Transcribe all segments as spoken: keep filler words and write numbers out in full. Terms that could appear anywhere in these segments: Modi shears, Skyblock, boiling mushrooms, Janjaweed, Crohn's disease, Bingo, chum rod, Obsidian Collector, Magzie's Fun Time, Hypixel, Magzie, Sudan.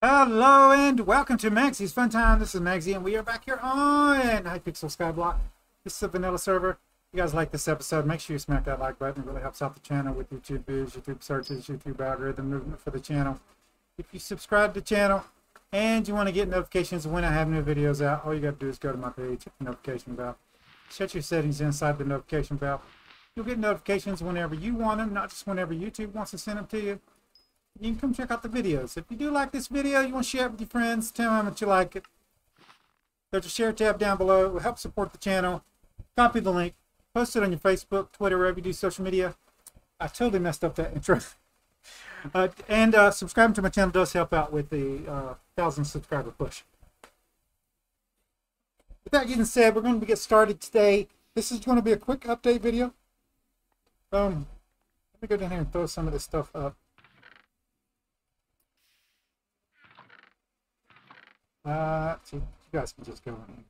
Hello and welcome to Maggie's Fun Time. This is Magzie and we are back here on Hypixel Skyblock. This is a vanilla server. If you guys like this episode, make sure you smack that like button. It really helps out the channel with YouTube views, YouTube searches, YouTube algorithm movement for the channel. If you subscribe to the channel and you want to get notifications when I have new videos out, all you got to do is go to my page, notification bell. Set your settings inside the notification bell. You'll get notifications whenever you want them, not just whenever YouTube wants to send them to you. You can come check out the videos. If you do like this video, you want to share it with your friends, tell them how much you like it. There's a share tab down below. It will help support the channel. Copy the link. Post it on your Facebook, Twitter, wherever you do social media. I totally messed up that intro. uh, and uh, subscribing to my channel does help out with the uh, one thousand subscriber push. With that being said, we're going to get started today. This is going to be a quick update video. Um, let me go down here and throw some of this stuff up. Uh, see, you guys can just go in here.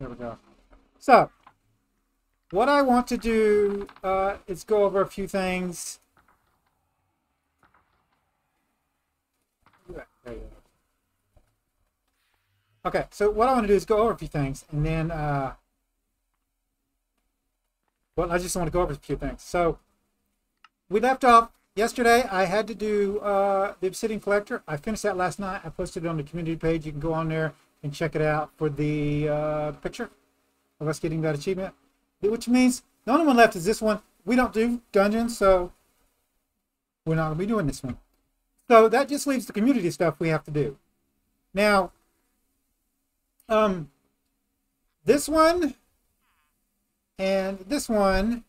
There we go. So, what I want to do uh, is go over a few things. There you go. Okay, so what I want to do is go over a few things, and then, uh, well, I just want to go over a few things. So, we left off. Yesterday, I had to do uh, the Obsidian Collector. I finished that last night. I posted it on the community page. You can go on there and check it out for the uh, picture of us getting that achievement. Which means the only one left is this one. We don't do dungeons, so we're not going to be doing this one. So that just leaves the community stuff we have to do. Now, um, this one and this one...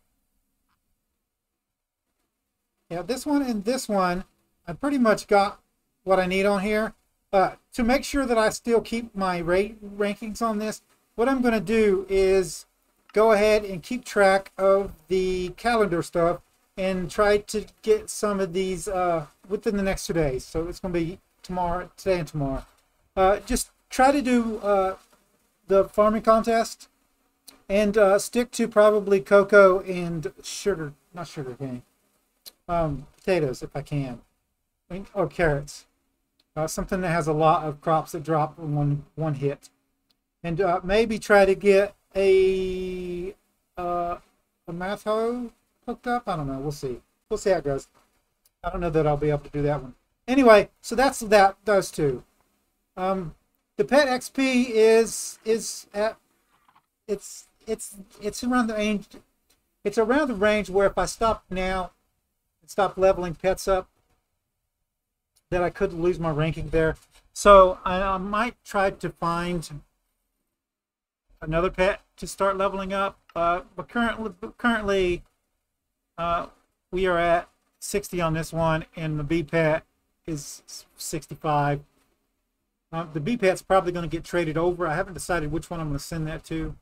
Yeah, this one and this one, I pretty much got what I need on here. Uh, to make sure that I still keep my rate rankings on this, what I'm going to do is go ahead and keep track of the calendar stuff and try to get some of these uh, within the next two days. So it's going to be tomorrow, today and tomorrow. Uh, just try to do uh, the farming contest and uh, stick to probably cocoa and sugar, not sugar cane. Um, potatoes if I can, or carrots, uh, something that has a lot of crops that drop in one one hit, and uh, maybe try to get a uh, a math hoe hooked up. I don't know. We'll see. We'll see how it goes. I don't know that I'll be able to do that one. Anyway, so that's that. Those two. Um, the pet X P is is at it's it's it's around the range. It's around the range where if I stop now. Stop leveling pets up, that I could lose my ranking there. So I, I might try to find another pet to start leveling up. Uh, but currently, currently uh, we are at sixty on this one, and the B pet is sixty-five. Uh, the B pet's probably going to get traded over. I haven't decided which one I'm going to send that to.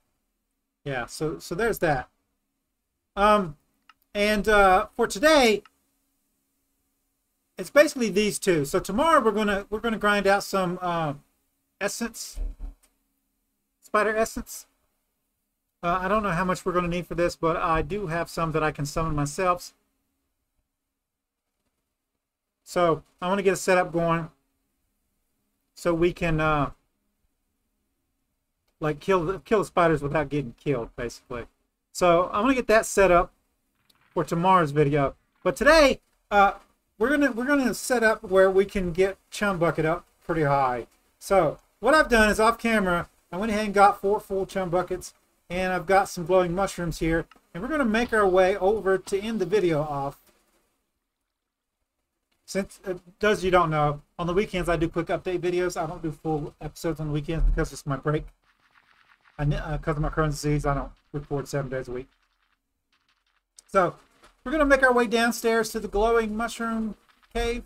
Yeah, so so there's that. Um, and uh, for today. It's basically these two. So tomorrow we're gonna we're gonna grind out some uh, essence, spider essence. Uh, I don't know how much we're gonna need for this, but I do have some that I can summon myself. So I want to get a setup going, so we can uh, like kill the, kill the spiders without getting killed, basically. So I'm gonna get that set up for tomorrow's video. But today. Uh, We're gonna we're gonna set up where we can get chum bucket up pretty high. So what I've done is off camera, I went ahead and got four full chum buckets, and I've got some boiling mushrooms here, and we're gonna make our way over to end the video off. Since uh, those of you don't know, on the weekends I do quick update videos. I don't do full episodes on the weekends because it's my break. I uh, because of my Crohn's disease, I don't record seven days a week. So. We're going to make our way downstairs to the glowing mushroom cave.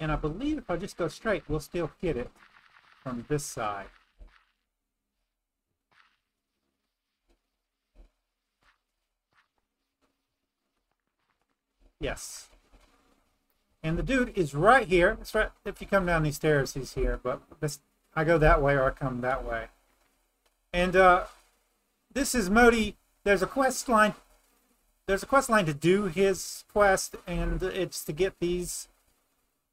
And I believe if I just go straight, we'll still hit it from this side. Yes. And the dude is right here. That's right. If you come down these stairs, he's here. But this, I go that way or I come that way. And uh, this is Modi. There's a quest line. There's a quest line to do his quest, and it's to get these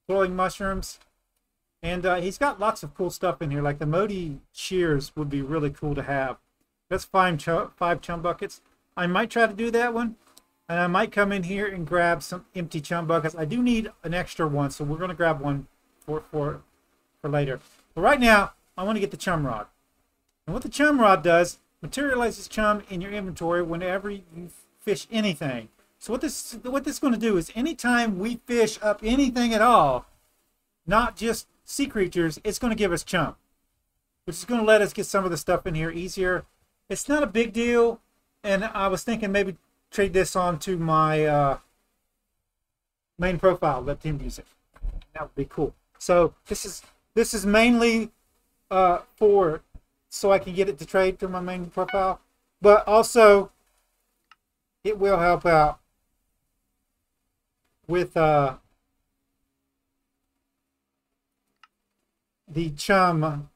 boiling mushrooms. And uh, he's got lots of cool stuff in here. Like the Modi shears would be really cool to have. That's five chum, five chum buckets. I might try to do that one. And I might come in here and grab some empty chum buckets. I do need an extra one, so we're going to grab one for, for, for later. But right now, I want to get the chum rod. And what the chum rod does, materializes chum in your inventory whenever you fish anything. So what this, what this is going to do is anytime we fish up anything at all, not just sea creatures, it's going to give us chum, which is going to let us get some of the stuff in here easier. It's not a big deal, and I was thinking maybe trade this on to my uh, main profile. Let them use it. That would be cool. So this is this is mainly uh, for so I can get it to trade to my main profile, but also it will help out with uh, the chum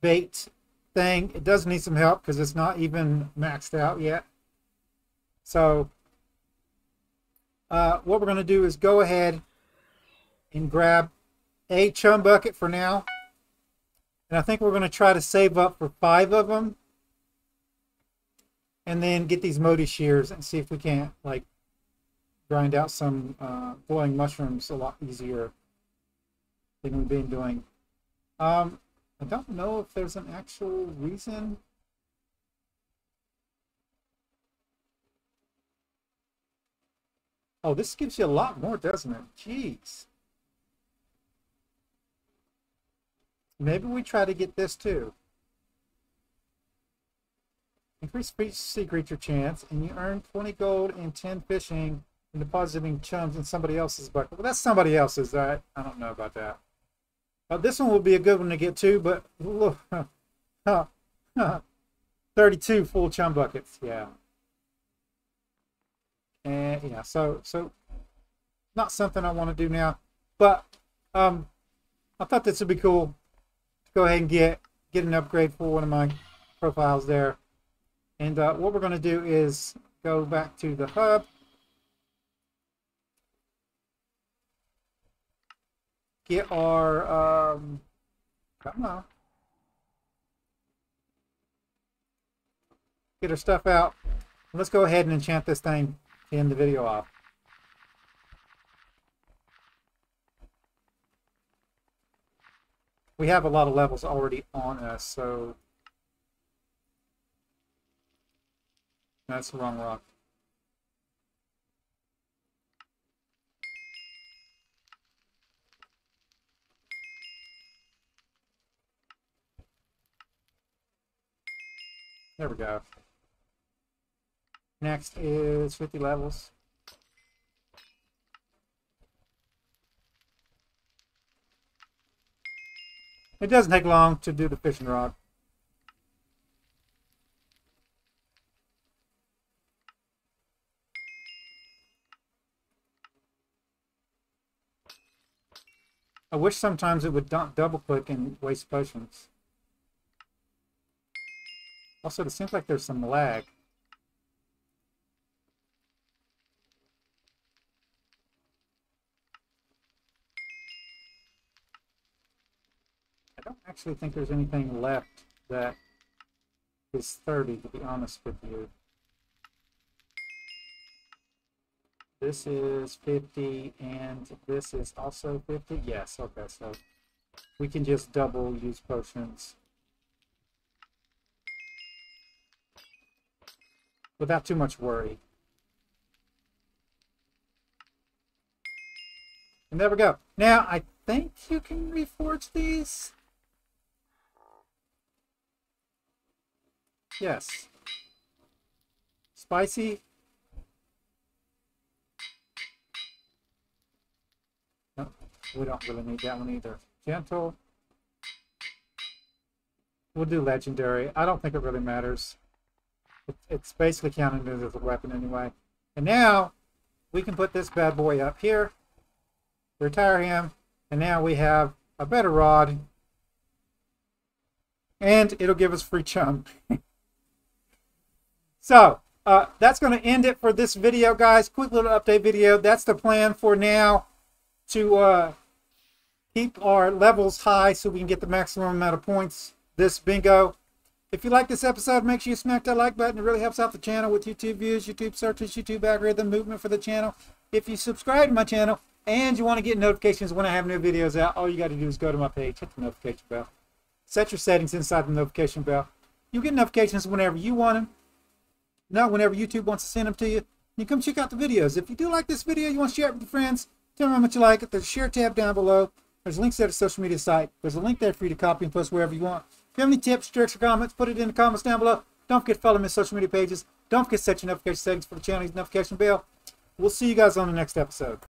bait thing. It does need some help because it's not even maxed out yet. So uh, what we're going to do is go ahead and grab a chum bucket for now. And I think we're going to try to save up for five of them. And then get these Modi shears and see if we can't like grind out some uh, boiling mushrooms a lot easier than we've been doing. Um, I don't know if there's an actual reason. Oh, this gives you a lot more, doesn't it? Jeez. Maybe we try to get this too. Increase sea creature chance, and you earn twenty gold and ten fishing and depositing chums in somebody else's bucket. Well, that's somebody else's, right? I don't know about that. Uh, this one will be a good one to get to, but look, thirty-two full chum buckets, yeah. And yeah, so so not something I want to do now, but um, I thought this would be cool to go ahead and get get an upgrade for one of my profiles there. And uh, what we're going to do is go back to the hub, get our um, come on, get our stuff out. Let's go ahead and enchant this thing. End the video off. We have a lot of levels already on us, so that's the wrong rock. There we go. Next is fifty levels. It doesn't take long to do the fishing rod. I wish sometimes it would double click and waste potions. Also, it seems like there's some lag. I actually think there's anything left that is thirty, to be honest with you. This is fifty, and this is also fifty. Yes, okay, so we can just double use potions without too much worry. And there we go. Now, I think you can reforge these. Yes. Spicy. No, we don't really need that one either. Gentle. We'll do legendary. I don't think it really matters. It, it's basically counted as a weapon anyway. And now we can put this bad boy up here. retire him, and now we have a better rod, and it'll give us free chum. So uh, that's going to end it for this video, guys. Quick little update video. That's the plan for now, to uh, keep our levels high so we can get the maximum amount of points this bingo. If you like this episode, make sure you smack that like button. It really helps out the channel with YouTube views, YouTube searches, YouTube algorithm, movement for the channel. If you subscribe to my channel and you want to get notifications when I have new videos out, all you got to do is go to my page, hit the notification bell. Set your settings inside the notification bell. You'll get notifications whenever you want them. Not whenever YouTube wants to send them to you. You come check out the videos. If you do like this video, you want to share it with your friends, tell them how much you like it. There's a share tab down below. There's links at a social media site. There's a link there for you to copy and post wherever you want. If you have any tips, tricks, or comments, put it in the comments down below. Don't forget to follow my social media pages. Don't forget to set your notification settings for the channel's notification bell. We'll see you guys on the next episode.